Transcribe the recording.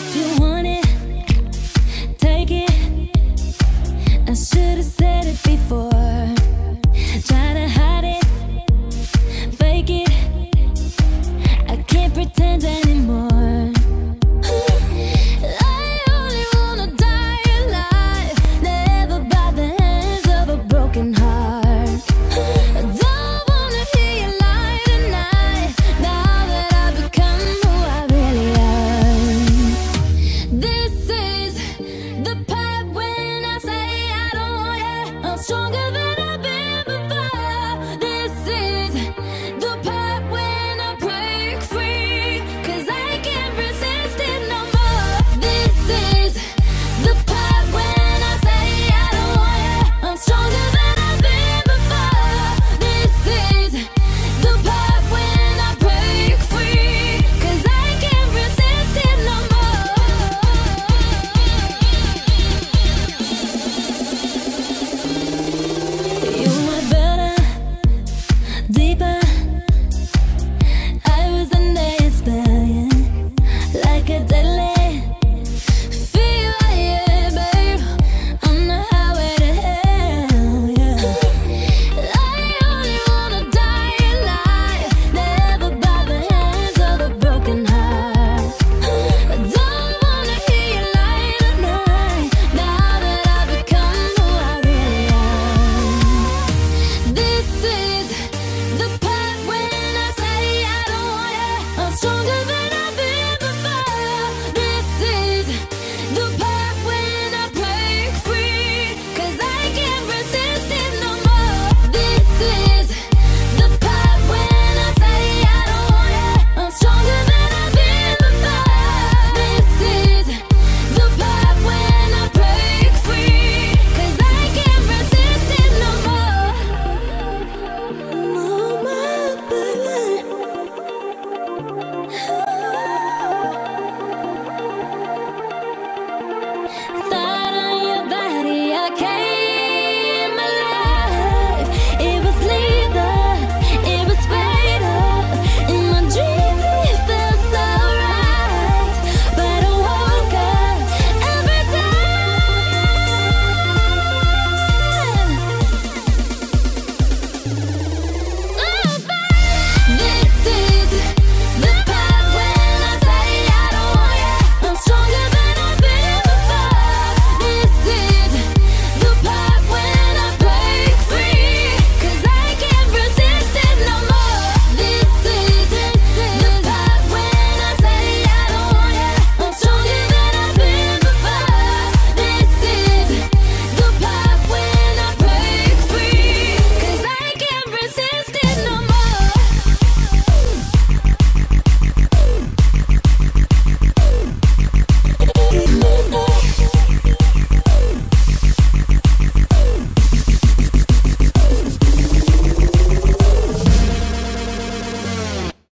if you want.